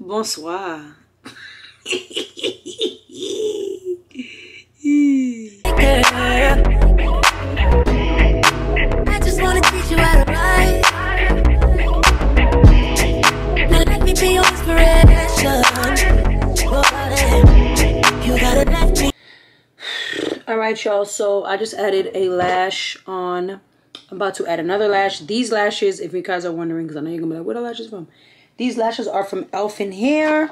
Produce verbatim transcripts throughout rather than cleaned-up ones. Bonsoir. I just want to teach you how to ride. Now let me be your inspiration. You gotta let me. All right, y'all. So I just added a lash on. I'm about to add another lash. These lashes, if you guys are wondering, because I know you're going to be like, where are the lashes from? These lashes are from Elfin Hair.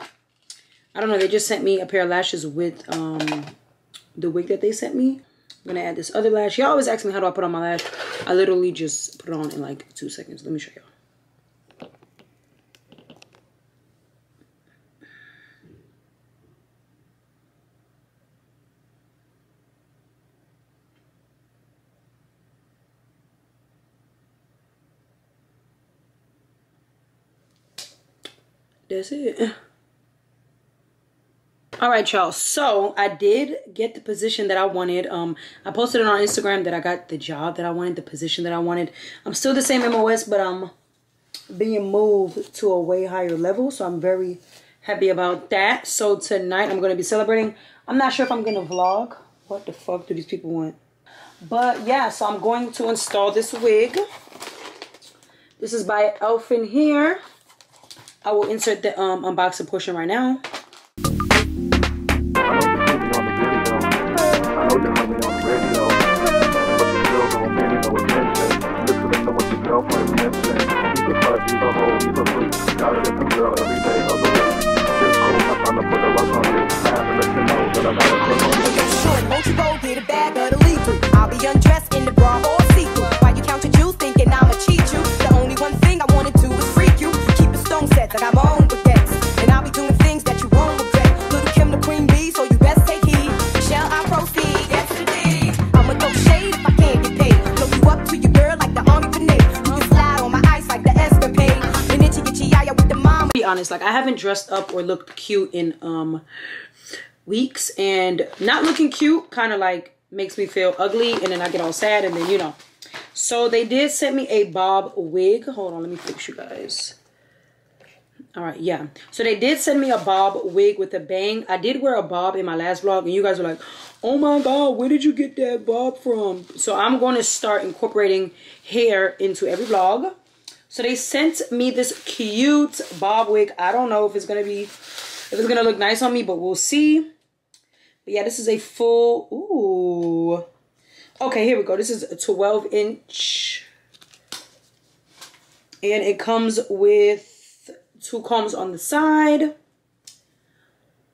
I don't know. They just sent me a pair of lashes with um, the wig that they sent me. I'm going to add this other lash. Y'all always ask me, how do I put on my lash? I literally just put it on in like two seconds. Let me show y'all. That's it. All right, y'all. So I did get the position that I wanted. Um, I posted it on Instagram that I got the job that I wanted, the position that I wanted. I'm still the same M O S, but I'm being moved to a way higher level. So I'm very happy about that. So tonight I'm going to be celebrating. I'm not sure if I'm going to vlog. What the fuck do these people want? But yeah, so I'm going to install this wig. This is by Elfin Hair. I will insert the um, unboxing portion right now. I'll be undressed in the bra or sequel. Why you counting you thinking I'ma cheat you? The only one thing I wanted to was freak you. That I'm on with that, and I'll be doing things that you won't regret. Little Kim the queen bee, so you best take heed. Shall I proceed? Yes, indeed. I'ma throw shade if I can't get paid. Blow you up to your girl like the army grenade. You can slide on my ice like the escapade. And itchy itchy yaya with the mama. Be honest, like I haven't dressed up or looked cute in um weeks, and not looking cute kind of like makes me feel ugly, and then I get all sad, and then you know. So they did send me a bob wig. Hold on, let me fix you guys. All right, yeah. So they did send me a bob wig with a bang. I did wear a bob in my last vlog, and you guys were like, oh my God, where did you get that bob from? So I'm going to start incorporating hair into every vlog. So they sent me this cute bob wig. I don't know if it's going to be, if it's going to look nice on me, but we'll see. But yeah, this is a full, ooh. Okay, here we go. This is a twelve inch. And it comes with two combs on the side,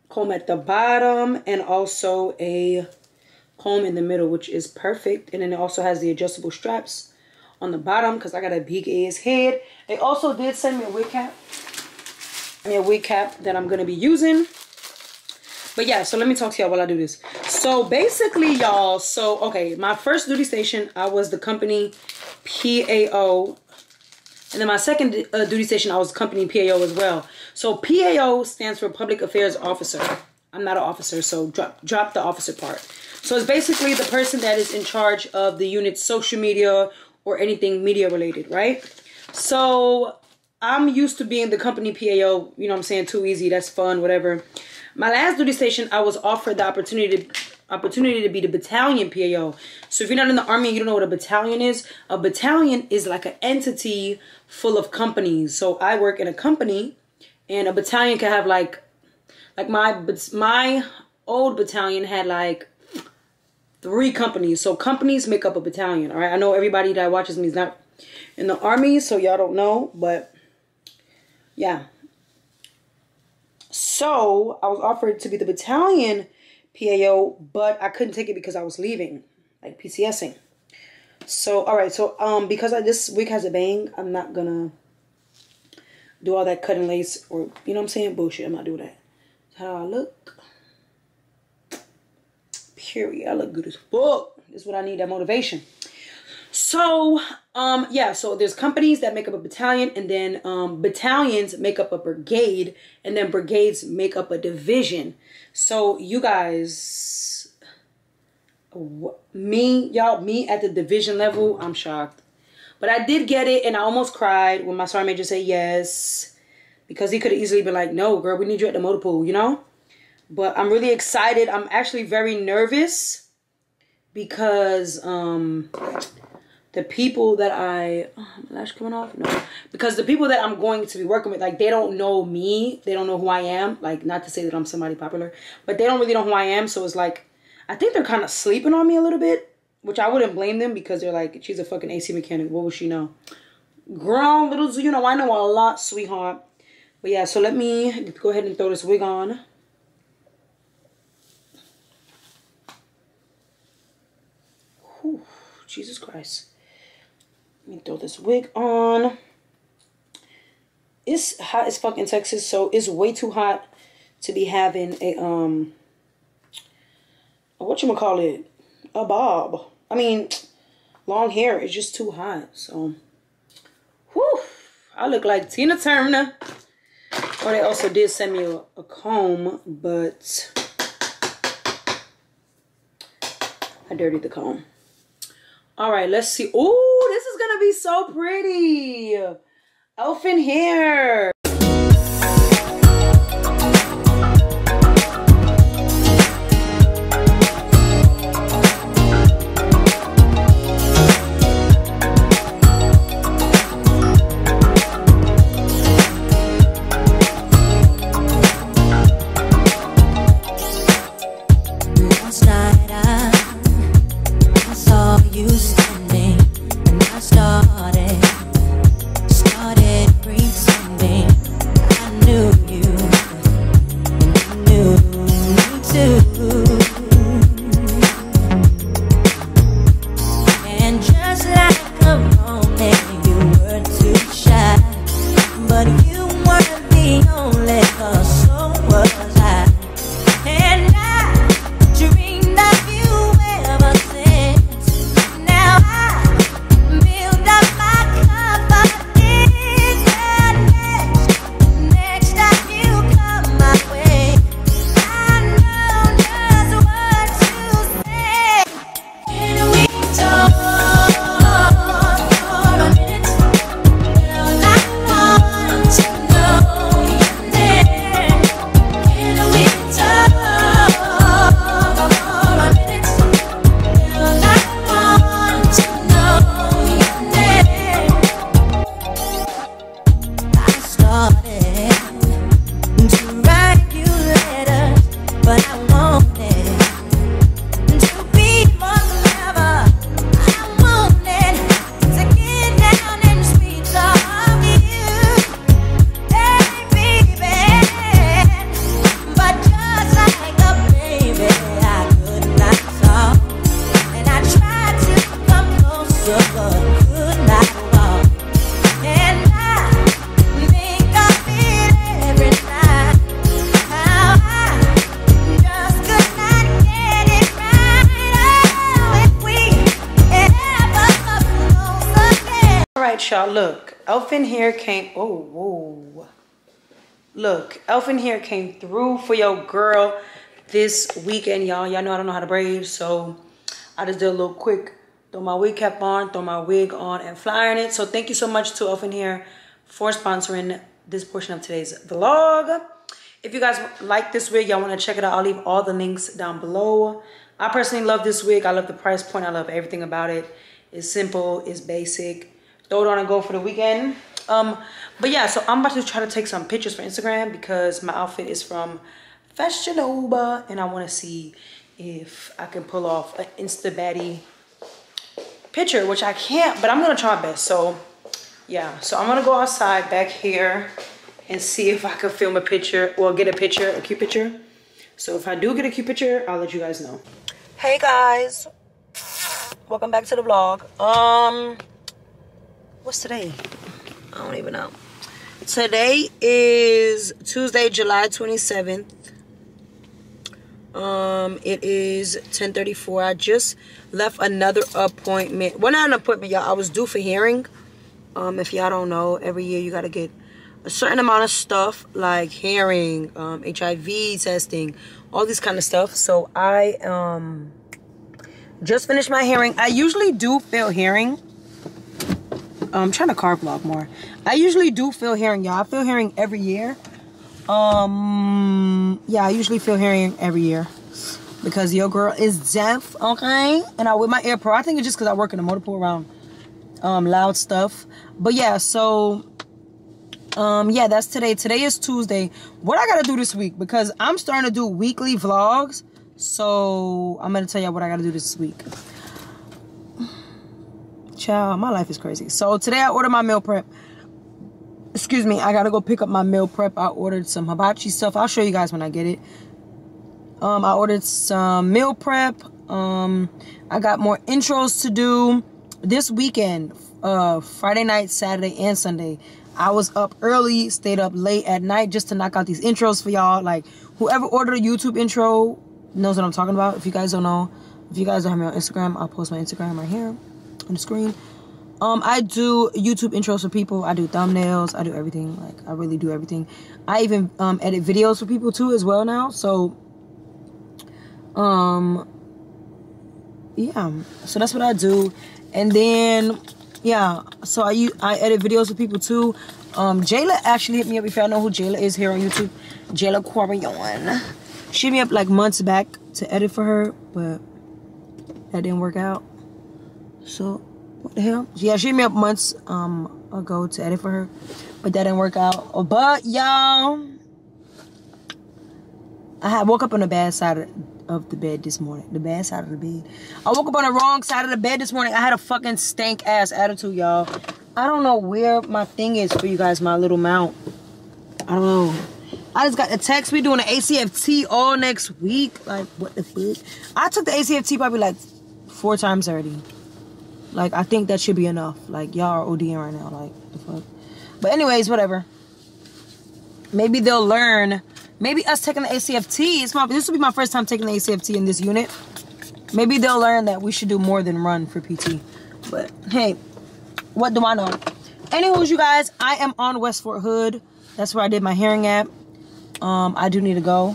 comb at the bottom, and also a comb in the middle, which is perfect. And then it also has the adjustable straps on the bottom because I got a big ass head. They also did send me a wig cap, I mean a wig cap that I'm gonna be using. But yeah, so let me talk to y'all while I do this. So basically, y'all, so okay, my first duty station, I was the company P A O. And then my second uh, duty station, I was company P A O as well. So P A O stands for Public Affairs Officer. I'm not an officer, so drop, drop the officer part. So it's basically the person that is in charge of the unit's social media or anything media related, right? So I'm used to being the company P A O, you know what I'm saying, too easy, that's fun, whatever. My last duty station, I was offered the opportunity to... opportunity to be the battalion P A O. So if you're not in the army and you don't know what a battalion is, a battalion is like an entity full of companies. So I work in a company, and a battalion can have like, like my my old battalion had like three companies. So companies make up a battalion. All right, I know everybody that watches me is not in the army, so y'all don't know, but yeah. So I was offered to be the battalion P A O, but I couldn't take it because I was leaving, like PCSing. So, all right, so um, because I, this wig has a bang, I'm not gonna do all that cut and lace or, you know what I'm saying, bullshit. I'm not doing that. How I look? Period. I look good as fuck. This is what I need, that motivation. So, um, yeah, so there's companies that make up a battalion, and then um, battalions make up a brigade, and then brigades make up a division. So you guys, me, y'all, me at the division level, I'm shocked. But I did get it, and I almost cried when my sergeant major said yes. because he could have easily been like, no, girl, we need you at the motor pool, you know? But I'm really excited. I'm actually very nervous because um, the people that I... Oh, my lash coming off? No. Because the people that I'm going to be working with, like, they don't know me. They don't know who I am. Like, not to say that I'm somebody popular, but they don't really know who I am. So it's like, I think they're kind of sleeping on me a little bit, which I wouldn't blame them because they're like, she's a fucking A C mechanic. What would she know? Girl, little do you know, I know a lot, sweetheart. But yeah, so let me go ahead and throw this wig on. Whew, Jesus Christ. Let me throw this wig on. It's hot as fuck in Texas, so it's way too hot to be having a, um, a whatchamacallit, a bob. I mean, long hair is just too hot, so... Whew, I look like Tina Turner. Oh, they also did send me a, a comb, but I dirtied the comb. All right, let's see. Ooh, this is gonna be so pretty. Elfin hair. Y'all, look, Elfin Hair came, oh, whoa, look, Elfin Hair came through for your girl this weekend, y'all. Y'all know I don't know how to braid, so I just did a little quick, throw my wig cap on, throw my wig on, and flying it. So thank you so much to Elfin Hair for sponsoring this portion of today's vlog. If you guys like this wig, y'all want to check it out, I'll leave all the links down below. I personally love this wig. I love the price point. I love everything about it. It's simple. It's basic. Throw it on and go for the weekend. Um, but yeah, so I'm about to try to take some pictures for Instagram because my outfit is from Fashion Nova, and I want to see if I can pull off an Insta baddie picture, which I can't, but I'm going to try my best. So yeah, so I'm going to go outside back here and see if I can film a picture or get a picture, a cute picture. So if I do get a cute picture, I'll let you guys know. Hey guys, welcome back to the vlog. Um... What's today? I don't even know. Today is Tuesday, July twenty-seventh. Um, it is ten thirty-four. I just left another appointment. Well, not an appointment, y'all. I was due for hearing. Um, if y'all don't know, every year you got to get a certain amount of stuff like hearing, um, H I V testing, all these kind of stuff. So I um, just finished my hearing. I usually do fail hearing. I'm trying to car vlog more. I usually do field hearing, y'all. I field hearing every year. Um, yeah, I usually field hearing every year because your girl is deaf, okay? And I wear my AirPod. I think it's just because I work in a multiple around um, loud stuff. But yeah, so um, yeah, that's today. Today is Tuesday. What I gotta do this week, because I'm starting to do weekly vlogs. So I'm gonna tell y'all what I gotta do this week. Child, my life is crazy. So today I ordered my meal prep. Excuse me, I gotta go pick up my meal prep. I ordered some hibachi stuff. I'll show you guys when I get it. Um, I ordered some meal prep. Um, I got more intros to do this weekend. Uh, Friday night, Saturday, and Sunday. I was up early, stayed up late at night just to knock out these intros for y'all. Like, whoever ordered a YouTube intro knows what I'm talking about. If you guys don't know, if you guys don't have me on Instagram, I'll post my Instagram right here on the screen. Um, I do YouTube intros for people. I do thumbnails. I do everything. Like, I really do everything. I even um, edit videos for people too as well now. So, um, yeah. So that's what I do. And then, yeah. So I I edit videos for people too. Um, Jayla actually hit me up. If y'all know who Jayla is here on YouTube, Jayla Corrion. She hit me up like months back to edit for her, but that didn't work out. So. What the hell? Yeah, she hit me up months um, ago to edit for her, but that didn't work out. But, y'all, I had woke up on the bad side of, of the bed this morning. The bad side of the bed. I woke up on the wrong side of the bed this morning. I had a fucking stank-ass attitude, y'all. I don't know where my thing is for you guys, my little mount. I don't know. I just got the text. We doing an A C F T all next week. Like, what the fuck? I took the A C F T probably, like, four times already. Like, I think that should be enough. Like, y'all are ODing right now. Like, the fuck. But anyways, whatever. Maybe they'll learn. Maybe us taking the A C F T. It's my, this will be my first time taking the A C F T in this unit. Maybe they'll learn that we should do more than run for P T. But, hey, what do I know? Anywho, you guys, I am on West Fort Hood. That's where I did my hearing at. Um, I do need to go.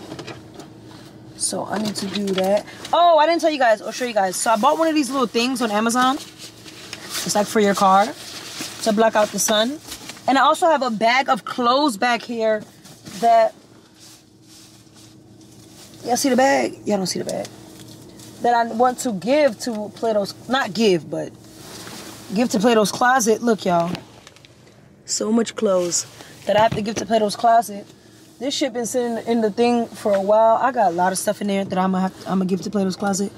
So, I need to do that. Oh, I didn't tell you guys. I'll show you guys. So, I bought one of these little things on Amazon. It's like for your car to block out the sun. And I also have a bag of clothes back here that... Y'all see the bag? Y'all don't see the bag. That I want to give to Plato's... Not give, but give to Plato's Closet. Look, y'all. So much clothes that I have to give to Plato's Closet. This shit been sitting in the thing for a while. I got a lot of stuff in there that I'm going to I'm gonna give to Plato's Closet.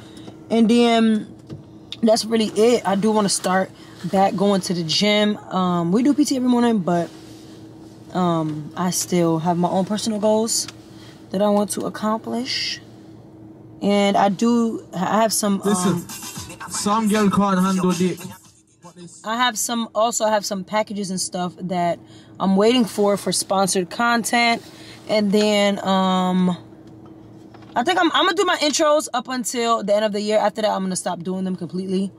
And then... that's really it. I do want to start back going to the gym. Um, we do P T every morning, but um, I still have my own personal goals that I want to accomplish. And I do, I have some... Um, some girl can't handle it. I have some, also I have some packages and stuff that I'm waiting for, for sponsored content. And then... Um, I think I'm, I'm gonna do my intros up until the end of the year. After that, I'm gonna stop doing them completely.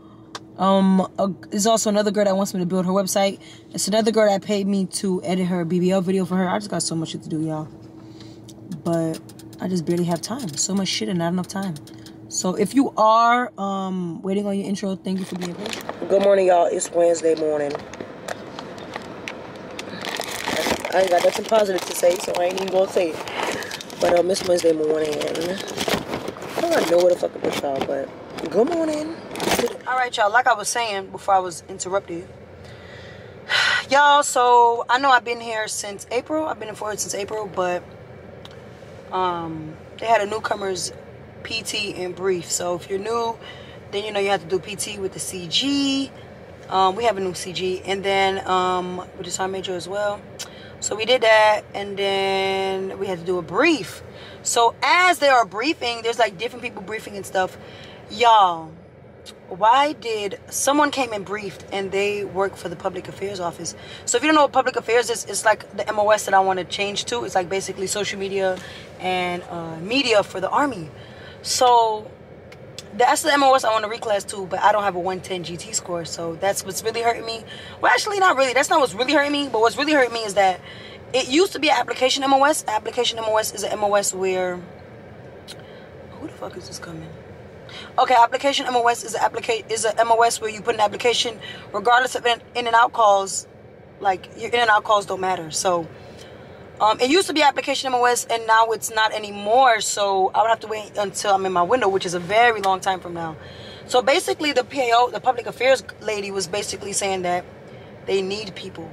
Um, uh, there's also another girl that wants me to build her website. It's another girl that paid me to edit her B B L video for her. I just got so much shit to do, y'all. But I just barely have time. So much shit and not enough time. So if you are um, waiting on your intro, thank you for being patient. Good morning, y'all. It's Wednesday morning. I ain't got nothing positive to say, so I ain't even gonna say it. But um, it's Wednesday morning, and I don't know where the fuck it was, y'all, but good morning. All right, y'all, like I was saying before I was interrupted, y'all, so I know I've been here since April. I've been in Fort Hood since April, but um, they had a newcomer's P T in brief. So if you're new, then you know you have to do P T with the C G. Um, we have a new C G, and then um, with the sergeant major as well. So we did that, and then we had to do a brief. So as they are briefing, there's like different people briefing and stuff. Y'all, why did someone came and briefed, and they work for the public affairs office? So if you don't know what public affairs is, it's like the M O S that I want to change to. It's like basically social media and uh, media for the Army. So that's the M O S I want to reclass to, but I don't have a one ten G T score, so that's what's really hurting me. Well, actually, not really. That's not what's really hurting me, but what's really hurting me is that it used to be an application M O S. Application M O S is an M O S where... Who the fuck is this coming? Okay, application M O S is a applica- is a M O S where you put an application regardless of in, in and out calls. Like, your in and out calls don't matter. So, um, it used to be application M O S, and now it's not anymore. So I would have to wait until I'm in my window, which is a very long time from now. So basically, the P A O, the public affairs lady, was basically saying that they need people.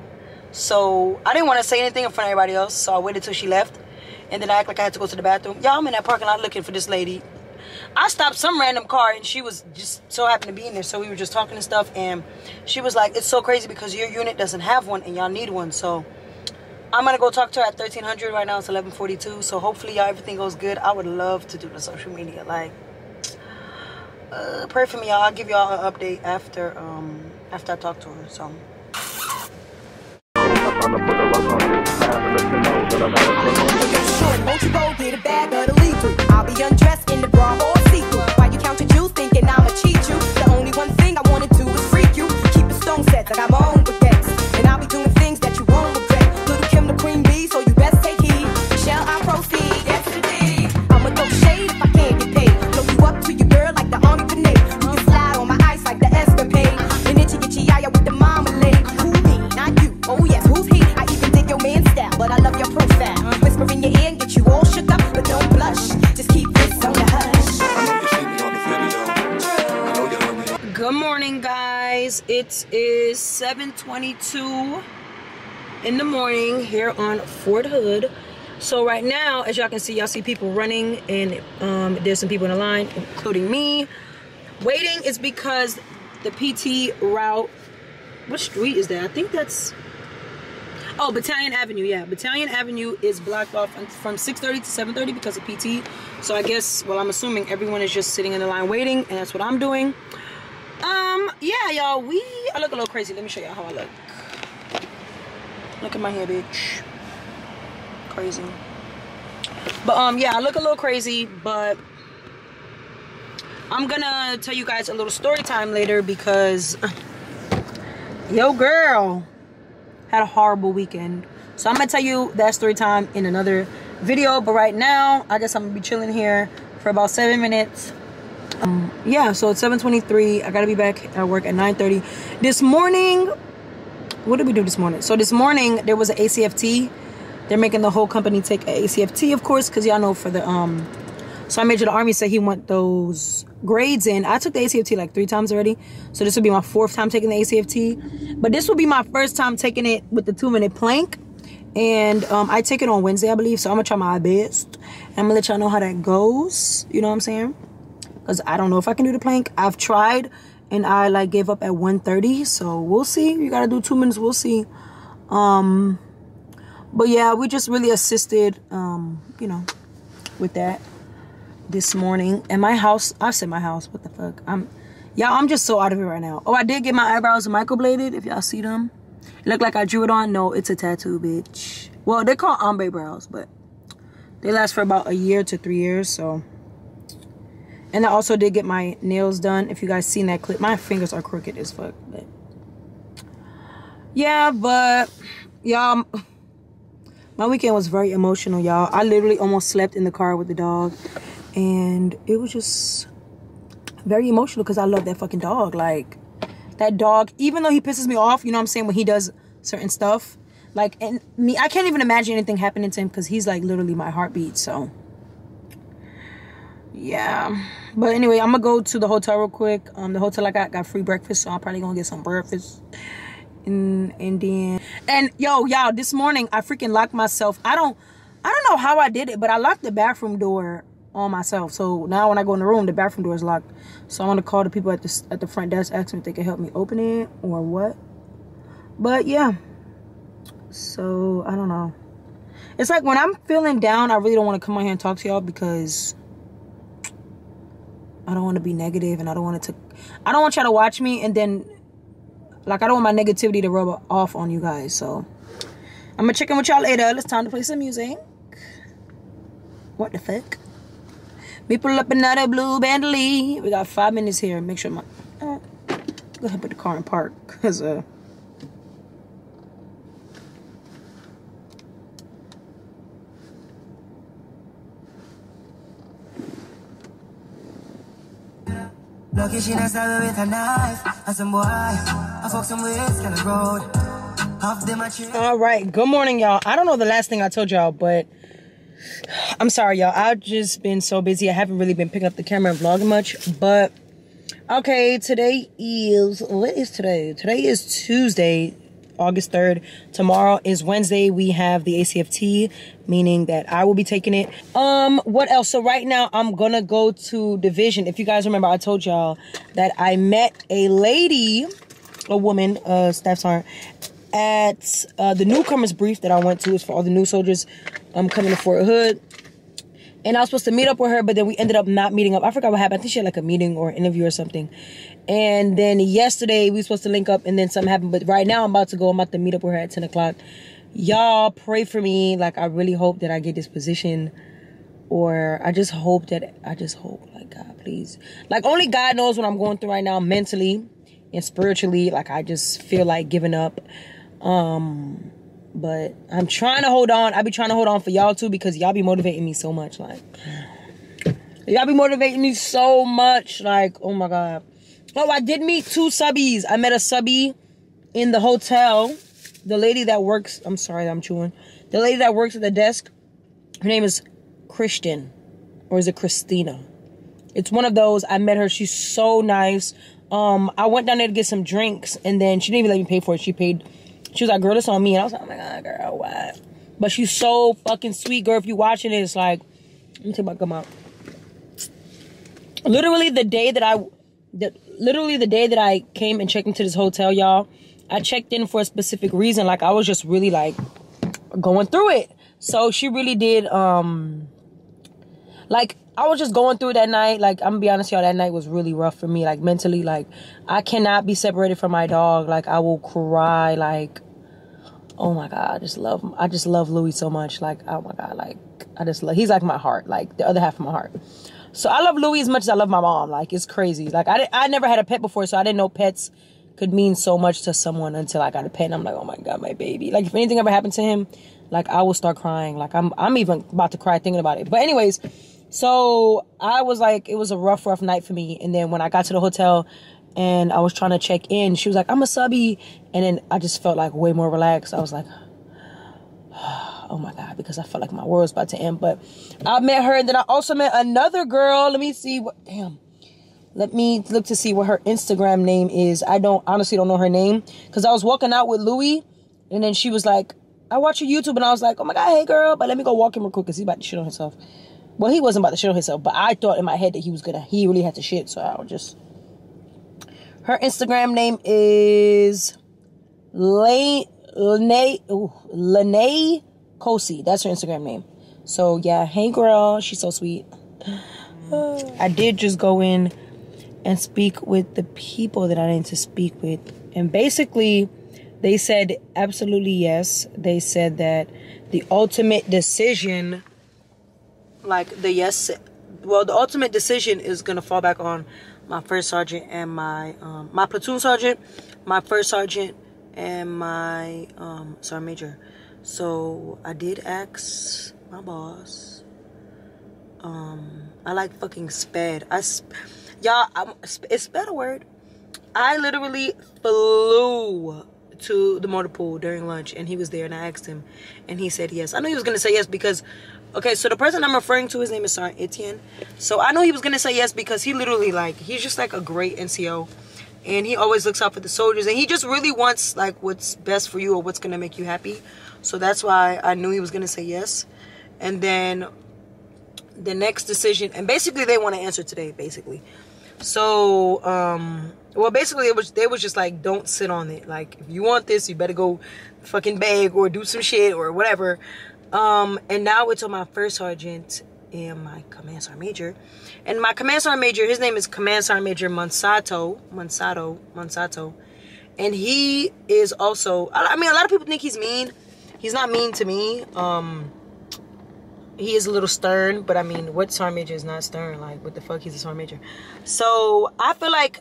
So I didn't want to say anything in front of everybody else, so I waited till she left, and then I act like I had to go to the bathroom. Yeah, I'm in that parking lot looking for this lady. I stopped some random car, and she was just so happened to be in there, so we were just talking and stuff, and she was like, it's so crazy because your unit doesn't have one and y'all need one. So I'm gonna go talk to her at thirteen hundred. Right now it's eleven forty-two, so hopefully y'all everything goes good. I would love to do the social media, like, uh, pray for me, y'all. I'll give y'all an update after um after I talk to her. So I'll be undressed in the bra or sequel. Why you count your jewels thinking I'ma cheat you? The only one thing I wanna do is freak you. Keep the stone set like I'm on baguettes, and I'll be doing things that you won't regret. Little Kim the queen bee, so you best take heed. Shall I proceed? Yes indeed. I'ma throw shade if I can't get paid. Look you up to your girl like the army grenade. You can slide on my ice like the escapade. And itchy itchy yaya with the marmalade. Who me? Not you. Oh yes, who's he? I even dig your man style, but I love your profile. Whisper in your ear and get you all shook up. Don't blush, just keep this on the hush. Good morning, guys. It is seven twenty-two in the morning here on Fort Hood. So right now, as y'all can see, y'all see people running, and um, there's some people in the line, including me. Waiting is because the P T route, what street is that? I think that's... Oh, Battalion Avenue, yeah. Battalion Avenue is blocked off from six thirty to seven thirty because of P T. So I guess, well, I'm assuming everyone is just sitting in the line waiting, and that's what I'm doing. Um, yeah, y'all, we... I look a little crazy. Let me show y'all how I look. Look at my hair, bitch. Crazy. But, um, yeah, I look a little crazy, but... I'm gonna tell you guys a little story time later because... Yo, girl... had a horrible weekend, so I'm gonna tell you that story time in another video. But right now I guess I'm gonna be chilling here for about seven minutes. Um yeah, so it's seven twenty-three. I gotta be back at work at nine thirty this morning. What did we do this morning? So this morning there was an A C F T. They're making the whole company take an A C F T, of course, because y'all know for the um Sergeant Major of the Army said he want those grades in. I took the A C F T like three times already, so this will be my fourth time taking the A C F T, but this will be my first time taking it with the two-minute plank, and um, I take it on Wednesday, I believe, so I'm going to try my best, and I'm going to let y'all know how that goes, you know what I'm saying, because I don't know if I can do the plank. I've tried, and I, like, gave up at one thirty, so we'll see. You got to do two minutes, we'll see. Um, but, yeah, we just really assisted, um, you know, with that this morning. And my house, I said my house, what the fuck, I'm y'all, I'm just so out of it right now. Oh, I did get my eyebrows microbladed, if y'all see them. It looked like I drew it on. No, it's a tattoo, bitch. Well, they're called ombre brows, but they last for about a year to three years. So, and I also did get my nails done. If you guys seen that clip, my fingers are crooked as fuck, but yeah. But y'all, my weekend was very emotional, y'all. I literally almost slept in the car with the dog. And it was just very emotional because I love that fucking dog. Like, that dog, even though he pisses me off, you know what I'm saying, when he does certain stuff. Like, and me, I can't even imagine anything happening to him because he's, like, literally my heartbeat. So, yeah. But anyway, I'm going to go to the hotel real quick. Um, the hotel I got got free breakfast, so I'm probably going to get some breakfast. And, and then... And, yo, y'all, this morning, I freaking locked myself. I don't, I don't know how I did it, but I locked the bathroom door on myself. So now when I go in the room, the bathroom door is locked. So I'm gonna call the people at the at the front desk, ask them if they can help me open it or what. But yeah, so I don't know. It's like when I'm feeling down, I really don't want to come on here and talk to y'all because I don't want to be negative, and I don't want it to. I don't want y'all to watch me and then, like, I don't want my negativity to rub off on you guys. So I'm gonna check in with y'all later. It's time to play some music. What the fuck? Me pull up another blue Bentley. We got five minutes here. Make sure my... Uh, go ahead and put the car in park. Because, uh... Lucky she done stabbed with a knife. And some boy, I fuck some wigs on the road. Off them I cheat. All right, good morning, y'all. I don't know the last thing I told y'all, but I'm sorry, y'all. I've just been so busy. I haven't really been picking up the camera and vlogging much, but okay, today is, what is today? Today is Tuesday, August third. Tomorrow is Wednesday. We have the A C F T, meaning that I will be taking it. Um, what else? So right now I'm gonna go to division. If you guys remember, I told y'all that I met a lady, a woman, uh, staff sergeant, at uh, the newcomers brief that I went to. It's for all the new soldiers um, coming to Fort Hood. And I was supposed to meet up with her, but then we ended up not meeting up. I forgot what happened. I think she had like a meeting or an interview or something. And then yesterday we were supposed to link up and then something happened. But right now I'm about to go. I'm about to meet up with her at ten o'clock. Y'all pray for me. Like, I really hope that I get this position. Or I just hope that, I just hope, like, God, please. Like, only God knows what I'm going through right now mentally and spiritually. Like, I just feel like giving up. Um... But I'm trying to hold on. I be trying to hold on for y'all too, because y'all be motivating me so much. Like, y'all be motivating me so much. Like, oh my God. Oh, I did meet two subbies. I met a subby in the hotel. The lady that works, I'm sorry, I'm chewing. The lady that works at the desk, her name is Christian, or is it Christina? It's one of those. I met her. She's so nice. Um, I went down there to get some drinks, and then she didn't even let me pay for it. She paid. She was like, girl, this on me. And I was like, oh my God, girl, what? But she's so fucking sweet, girl. If you're watching it, it's like, let me take my gum out. Literally the day that I, the, literally the day that I came and checked into this hotel, y'all, I checked in for a specific reason. Like, I was just really like going through it. So she really did, um, like, I was just going through that night. Like, I'm gonna be honest, y'all, that night was really rough for me. Like, mentally, like, I cannot be separated from my dog. Like, I will cry. Like, oh my God, I just love I just love Louis so much. Like, oh my God, like, I just love, he's like my heart, like the other half of my heart. So I love Louis as much as I love my mom. Like, it's crazy. Like, I, I never had a pet before, so I didn't know pets could mean so much to someone until I got a pet. And I'm like, oh my God, my baby. Like, if anything ever happened to him, like, I will start crying. Like, I'm I'm even about to cry thinking about it. But anyways, so I was like, it was a rough, rough night for me. And then when I got to the hotel and I was trying to check in, she was like, I'm a subby. And then I just felt like way more relaxed. I was like, oh my God, because I felt like my world was about to end. But I met her, and then I also met another girl. Let me see what, damn. Let me look to see what her Instagram name is. I don't, honestly don't know her name. Because I was walking out with Louis, and then she was like, I watch your YouTube. And I was like, oh my God, hey girl. But let me go walk him real quick because he's about to shit on himself. Well, he wasn't about to shit on himself, but I thought in my head that he was gonna, he really had to shit, so I would just. Her Instagram name is Laney Cosey. That's her Instagram name. So, yeah, hey girl, she's so sweet. I did just go in and speak with the people that I needed to speak with. And basically, they said absolutely yes. They said that the ultimate decision, like the yes, well, the ultimate decision is gonna fall back on my first sergeant and my um, my platoon sergeant, my first sergeant and my um, sergeant major. So I did ask my boss. Um, I like fucking sped. I, sp y'all, it's sped a word. I literally flew to the motor pool during lunch, and he was there, and I asked him, and he said yes. I knew he was gonna say yes because. Okay, so the person I'm referring to, his name is Sergeant Etienne. So I know he was going to say yes because he literally, like, he's just, like, a great N C O. And he always looks out for the soldiers. And he just really wants, like, what's best for you or what's going to make you happy. So that's why I knew he was going to say yes. And then the next decision, and basically they want to answer today, basically. So, um, well, basically it was, they was just like, don't sit on it. Like, if you want this, you better go fucking beg or do some shit or whatever. Um, and now it's on my first sergeant and my command sergeant major. And my command sergeant major, his name is Command Sergeant Major Monsato, Monsato, Monsato. And he is also, I mean, a lot of people think he's mean. He's not mean to me. Um, he is a little stern, but I mean, what sergeant major is not stern? Like, what the fuck, he's a sergeant major. So I feel like,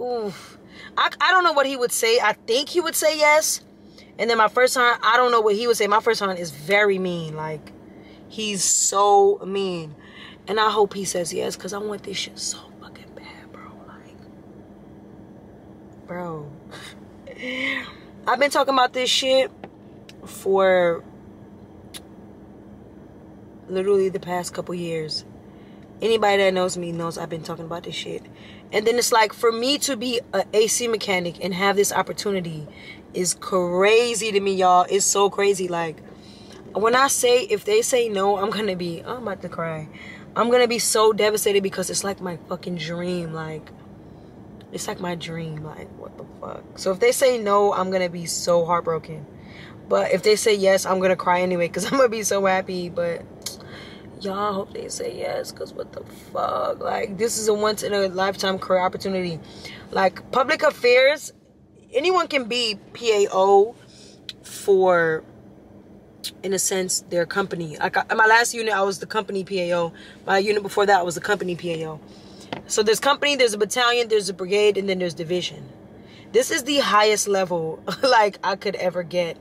oof, I, I don't know what he would say. I think he would say yes. And then my first son, I don't know what he would say. My first son is very mean. Like, he's so mean. And I hope he says yes, because I want this shit so fucking bad, bro. Like, bro. I've been talking about this shit for literally the past couple years. Anybody that knows me knows I've been talking about this shit. And then it's like, for me to be an A C mechanic and have this opportunity is crazy to me, y'all. It's so crazy. Like, when I say, if they say no, I'm going to be, I'm about to cry. I'm going to be so devastated because it's like my fucking dream. Like, it's like my dream. Like, what the fuck? So if they say no, I'm going to be so heartbroken. But if they say yes, I'm going to cry anyway because I'm going to be so happy. But y'all, hope they say yes, because what the fuck? Like, this is a once-in-a-lifetime career opportunity. Like, public affairs, anyone can be P A O for, in a sense, their company. Like, in my last unit, I was the company P A O. My unit before that, I was the company P A O. So there's company, there's a battalion, there's a brigade, and then there's division. This is the highest level, like, I could ever get.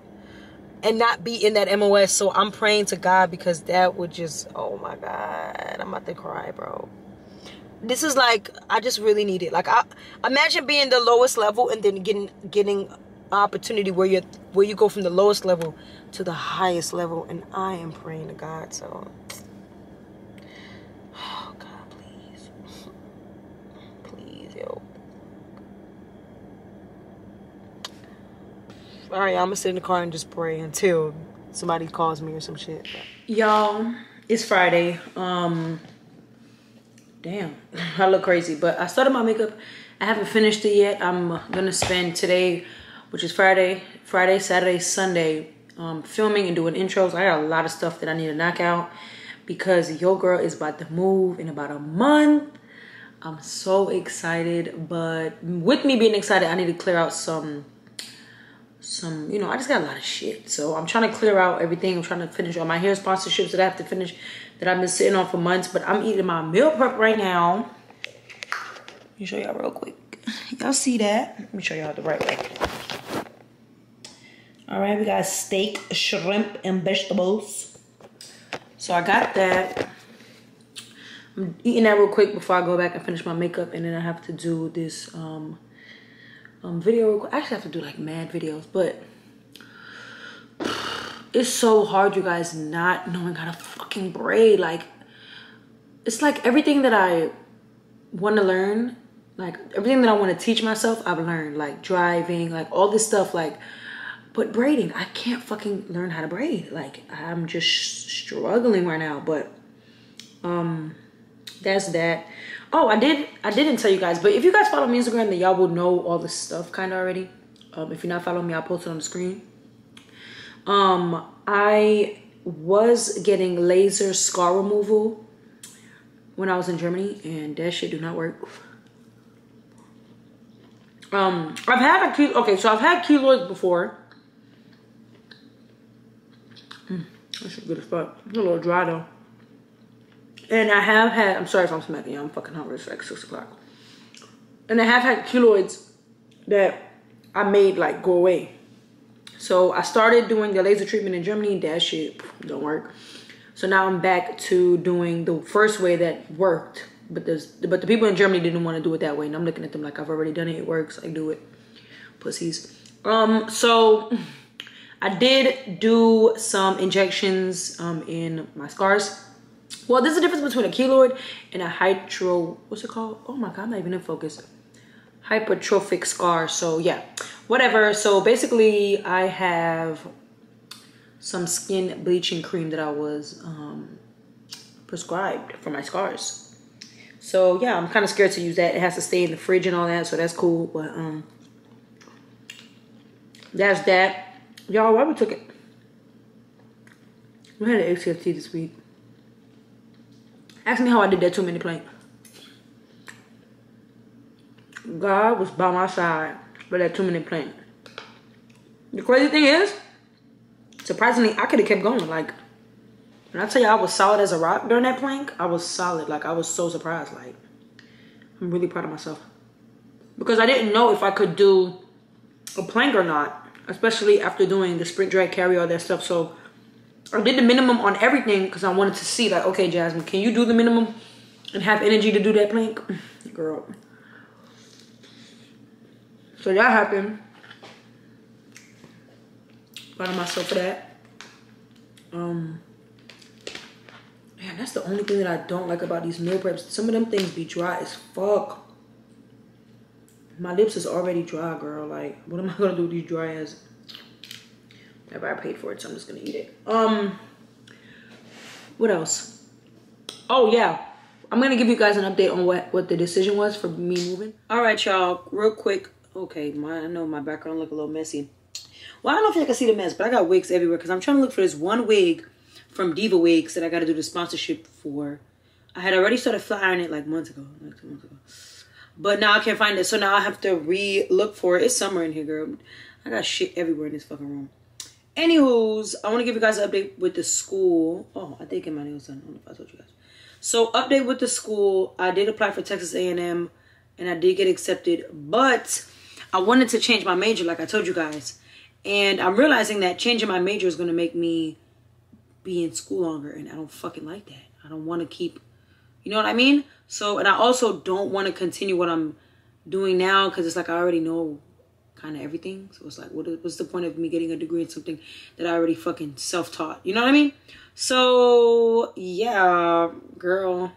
And not be in that M O S. So I'm praying to God because that would just, oh my God, I'm about to cry, bro. This is like, I just really need it. Like, I imagine being the lowest level and then getting getting opportunity where you where you go from the lowest level to the highest level. And I am praying to God. So, oh God, please, please, yo. All right, I'm gonna sit in the car and just pray until somebody calls me or some shit. Y'all, it's Friday. Um, damn, I look crazy, but I started my makeup. I haven't finished it yet. I'm gonna spend today, which is Friday, Friday, Saturday, Sunday, um, filming and doing intros. I got a lot of stuff that I need to knock out because your girl is about to move in about a month. I'm so excited, but with me being excited, I need to clear out some some you know I just got a lot of shit, so I'm trying to clear out everything. I'm trying to finish all my hair sponsorships that I have to finish, that I've been sitting on for months. But I'm eating my meal prep right now. Let me show y'all real quick. Y'all see that? Let me show y'all the right way. All right, we got steak, shrimp, and vegetables. So I got that. I'm eating that real quick before I go back and finish my makeup, and then I have to do this um Um, video. I actually have to do like mad videos, but it's so hard, you guys, not knowing how to fucking braid. Like, it's like everything that I want to learn, like everything that I want to teach myself, I've learned, like driving, like all this stuff, like, but braiding, I can't fucking learn how to braid. Like, I'm just struggling right now, but um that's that. Oh, I did. I didn't tell you guys, but if you guys follow me on Instagram, then y'all will know all this stuff kind of already. Um, if you're not following me, I'll post it on the screen. Um, I was getting laser scar removal when I was in Germany, and that shit do not work. Um, I've had a keloid. Okay, so I've had keloids before. Mm, that shit good as fuck. It's a little dry though. And I have had, I'm sorry if I'm smacking y'all, I'm fucking hungry, it's like six o'clock. And I have had keloids that I made, like, go away. So I started doing the laser treatment in Germany, that shit don't work. So now I'm back to doing the first way that worked. But, there's, but the people in Germany didn't want to do it that way. And I'm looking at them like, I've already done it, it works, I do it. Pussies. Um, so I did do some injections um, in my scars. Well, there's a difference between a keloid and a hydro, what's it called? Oh my God, I'm not even in focus. Hypertrophic scar, so yeah, whatever. So basically I have some skin bleaching cream that I was um, prescribed for my scars. So yeah, I'm kind of scared to use that. It has to stay in the fridge and all that, so that's cool. But um, that's that. Y'all, why we took it? We had an H F T this week. Ask me how I did that two-minute plank. God was by my side for that two-minute plank. The crazy thing is, surprisingly, I could have kept going. Like, when I tell you I was solid as a rock during that plank, I was solid. Like, I was so surprised. Like, I'm really proud of myself. Because I didn't know if I could do a plank or not, especially after doing the sprint, drag, carry, all that stuff. So I did the minimum on everything because I wanted to see, like, okay, Jasmine, can you do the minimum and have energy to do that plank? Girl. So that happened. Proud of myself for that. Um, man, that's the only thing that I don't like about these meal preps. Some of them things be dry as fuck. My lips is already dry, girl. Like, what am I gonna do with these dry ass? Never, I paid for it, so I'm just gonna eat it. Um, what else? Oh yeah, I'm gonna give you guys an update on what what the decision was for me moving. All right, y'all, real quick. Okay, my I know my background look a little messy. Well, I don't know if you can see the mess, but I got wigs everywhere because I'm trying to look for this one wig from Diva Wigs that I got to do the sponsorship for. I had already started fly ironing it like months ago, like two months ago. But now I can't find it, so now I have to re-look for it. It's somewhere in here, girl. I got shit everywhere in this fucking room. Anywho's, I want to give you guys an update with the school. Oh, I did get my nails done. I don't know if I told you guys. So, update with the school. I did apply for Texas A and M, and I did get accepted. But I wanted to change my major, like I told you guys. And I'm realizing that changing my major is going to make me be in school longer. And I don't fucking like that. I don't want to keep, you know what I mean? So, and I also don't want to continue what I'm doing now because it's like I already know kind of everything. So it's like, what is, what's the point of me getting a degree in something that I already fucking self-taught? You know what I mean? So, yeah, girl.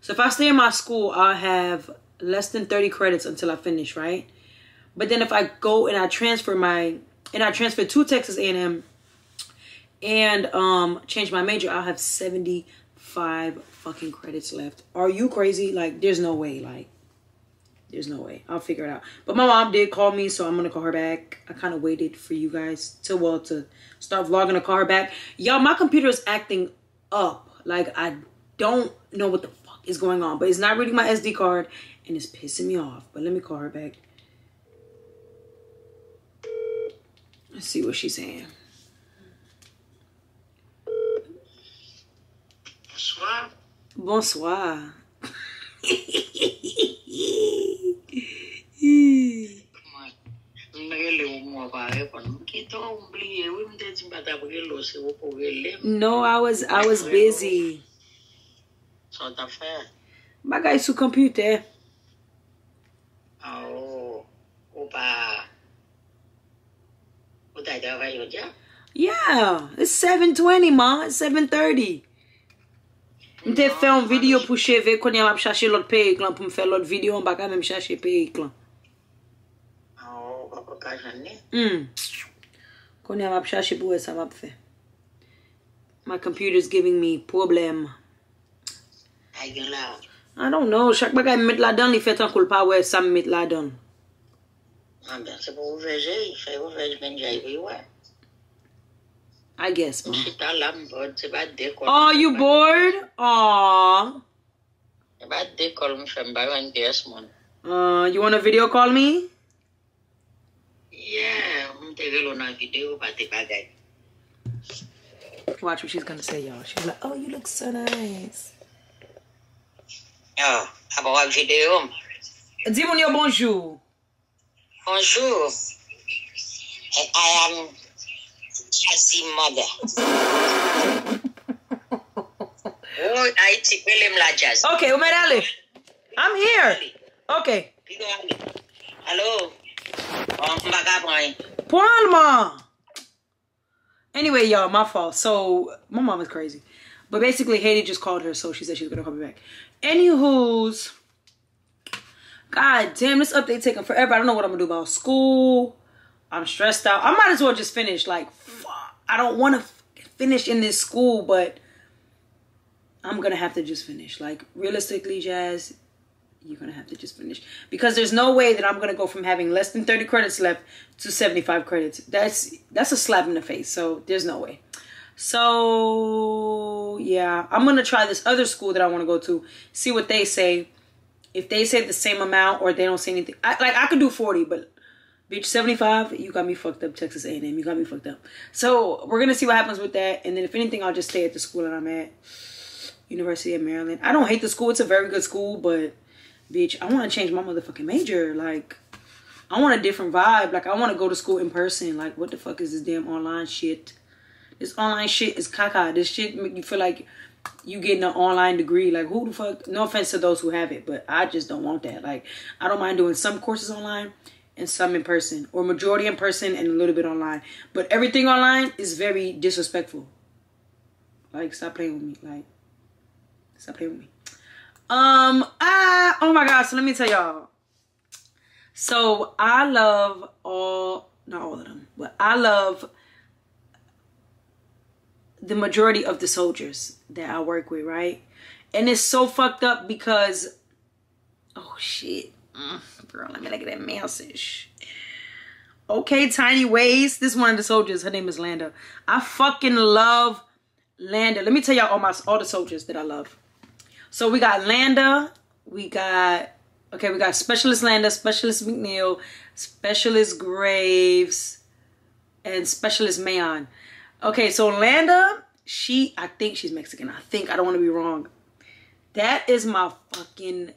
So if I stay in my school, I'll have less than thirty credits until I finish, right? But then if I go and I transfer my... and I transferred to Texas A and M and um, changed my major, I'll have seventy-five fucking credits left. Are you crazy? Like, there's no way. Like, there's no way. I'll figure it out. But my mom did call me, so I'm going to call her back. I kind of waited for you guys to, well, to start vlogging to call her back. Y'all, my computer is acting up. Like, I don't know what the fuck is going on. But it's not reading my S D card, and it's pissing me off. But let me call her back. Let's see what she's saying. Bonsoir. Bonsoir. No, I was I was busy. My guy sous computer. Oh, opa. Yeah, it's seven twenty, ma. It's seven thirty. I'm te fait un vidéo pour chever quand on va chercher l'autre pays clan pour me faire l'autre vidéo on va quand même chercher pays clan. Oh, papa ka janne. Hmm. Quand on va chercher pour ça m'a fait. My computer's giving me problem. I don't know. Chaque bagay me met la donne, il fait un coup pas ouais, ça me met la donne. I guess, ma. Oh, you bored? Aww. Uh, you want to video call me? Yeah. Watch what she's going to say, y'all. She's like, oh, you look so nice. Oh, I'm going to video. Dis-moi bonjour. Bonjour. And I am Jazzy mother. Oh, I take William La Jazzy. Okay, Omer Ali. I'm here. Okay. Hello. Palma. Anyway, y'all, my fault. So my mom is crazy. But basically Haiti just called her, so she said she's gonna call me back. Anywho's. God damn, this update taking forever. I don't know what I'm going to do about school. I'm stressed out. I might as well just finish. Like, fuck. I don't want to finish in this school, but I'm going to have to just finish. Like, realistically, Jazz, you're going to have to just finish. Because there's no way that I'm going to go from having less than thirty credits left to seventy-five credits. That's, that's a slap in the face. So, there's no way. So, yeah. I'm going to try this other school that I want to go to. See what they say. If they say the same amount or they don't say anything, I, like I could do forty, but bitch, seventy-five, you got me fucked up, Texas A and M. You got me fucked up. So we're going to see what happens with that. And then if anything, I'll just stay at the school that I'm at, University of Maryland. I don't hate the school. It's a very good school, but bitch, I want to change my motherfucking major. Like I want a different vibe. Like I want to go to school in person. Like what the fuck is this damn online shit? This online shit is caca. This shit make you feel like... you getting an online degree. Like, who the fuck? No offense to those who have it, but I just don't want that. Like, I don't mind doing some courses online and some in person, or majority in person and a little bit online. But everything online is very disrespectful. Like, stop playing with me. Like, stop playing with me. Um, I, oh my gosh, so let me tell y'all. So I love all, not all of them, but I love the majority of the soldiers that I work with, right? And it's so fucked up because, oh shit, mm, bro, let me look at that mouse-ish. Okay, tiny waist. This is one of the soldiers. Her name is Landa. I fucking love Landa. Let me tell y'all all my all the soldiers that I love. So we got Landa. We got okay. We got Specialist Landa, Specialist McNeil, Specialist Graves, and Specialist Mayon. Okay, so Landa, she, I think she's Mexican. I think, I don't want to be wrong. That is my fucking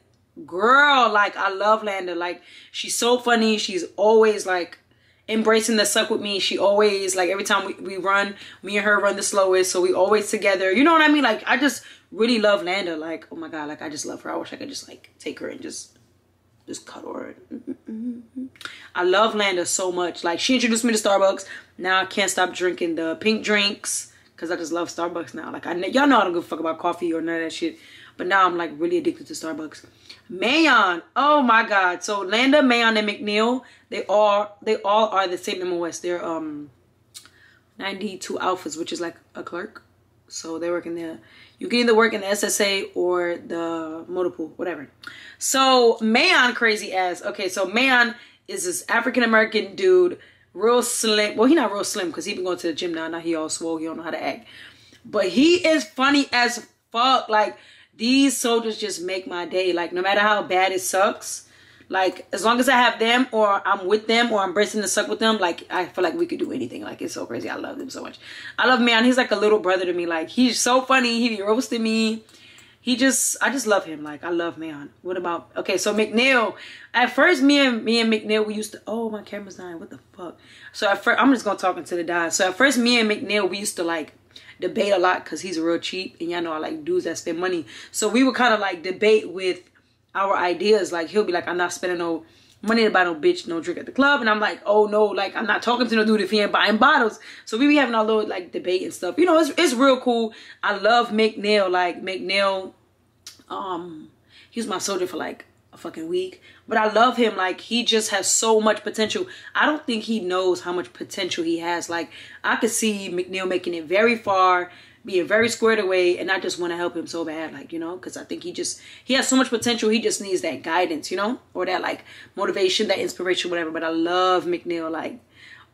girl. Like, I love Landa. Like, she's so funny. She's always, like, embracing the suck with me. She always, like, every time we, we run, me and her run the slowest. So we always together. You know what I mean? Like, I just really love Landa. Like, oh my God, like, I just love her. I wish I could just, like, take her and just, just cuddle her. I love Landa so much. Like, she introduced me to Starbucks. Now I can't stop drinking the pink drinks because I just love Starbucks now. Like, I y'all know I don't give a fuck about coffee or none of that shit. But now I'm, like, really addicted to Starbucks. Mayon. Oh, my God. So, Landa, Mayon, and McNeil, they all, they all are the same M O S. They're um, ninety-two Alphas, which is, like, a clerk. So, they work in the... You can either work in the S S A or the motor pool, whatever. So, Mayon, crazy ass. Okay, so Mayon is this African-American dude, real slim. Well, he not real slim because he been going to the gym now. Now he all swole. He don't know how to act. But he is funny as fuck. Like... These soldiers just make my day. Like, no matter how bad it sucks, like, as long as I have them or I'm with them or I'm embracing the suck with them, like, I feel like we could do anything. Like, it's so crazy. I love them so much. I love Mayon. He's like a little brother to me. Like, he's so funny. He be roasting me. He just, I just love him. Like, I love Mayon. What about, okay, so McNeil. At first, me and me and McNeil, we used to, oh, my camera's dying. What the fuck? So, at first, I'm just going to talk until it dies. So, at first, me and McNeil, we used to, like, debate a lot because he's real cheap and y'all know I like dudes that spend money, so we would kind of like debate with our ideas. Like, he'll be like, I'm not spending no money to buy no bitch no drink at the club, and I'm like, oh no, like, I'm not talking to no dude if he ain't buying bottles. So we be having our little like debate and stuff, you know. It's, it's real cool. I love McNeil. Like, McNeil, um he was my soldier for like a fucking week, but I love him. Like, he just has so much potential. I don't think he knows how much potential he has. Like, I could see McNeil making it very far, being very squared away, and I just want to help him so bad, like, you know, because I think he just he has so much potential. He just needs that guidance, you know, or that like motivation, that inspiration, whatever. But I love McNeil. Like,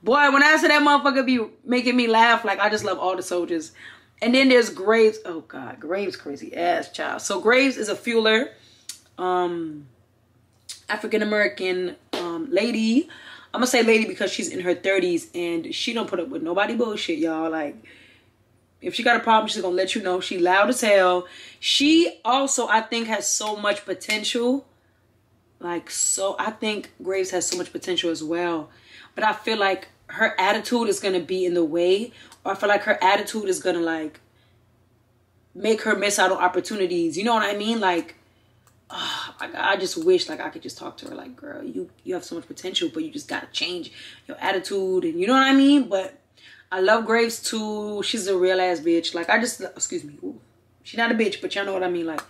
boy, when I said that motherfucker be making me laugh, like, I just love all the soldiers. And then there's Graves. Oh God, Graves crazy ass child. So Graves is a fueler. Um, African-American um, lady. I'm gonna say lady because she's in her thirties and she don't put up with nobody bullshit, y'all. Like, if she got a problem, she's gonna let you know. She loud as hell. She also, I think, has so much potential. Like, so I think Graves has so much potential as well. But I feel like her attitude is gonna be in the way, or I feel like her attitude is gonna, like, make her miss out on opportunities. You know what I mean? Like, oh, I, I just wish like I could just talk to her like, girl, you you have so much potential, but you just gotta change your attitude, and you know what I mean. But I love Graves too. She's a real ass bitch. Like, I just, excuse me, ooh, she's not a bitch, but y'all know what I mean. Like,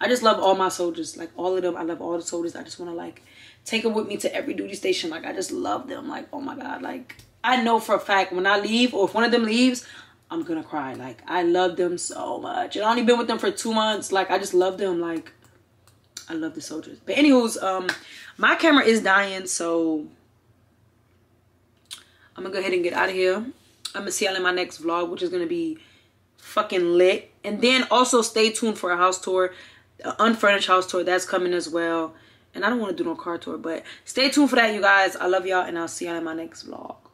I just love all my soldiers, like all of them. I love all the soldiers. I just want to like take them with me to every duty station. Like, I just love them. Like, oh my God, like, I know for a fact when I leave or if one of them leaves, I'm gonna cry. Like, I love them so much, and I only been with them for two months. Like, I just love them. Like, I love the soldiers. But anywho's, um, my camera is dying, so I'm going to go ahead and get out of here. I'm going to see y'all in my next vlog, which is going to be fucking lit. And then also stay tuned for a house tour, an unfurnished house tour. That's coming as well. And I don't want to do no car tour, but stay tuned for that, you guys. I love y'all, and I'll see y'all in my next vlog.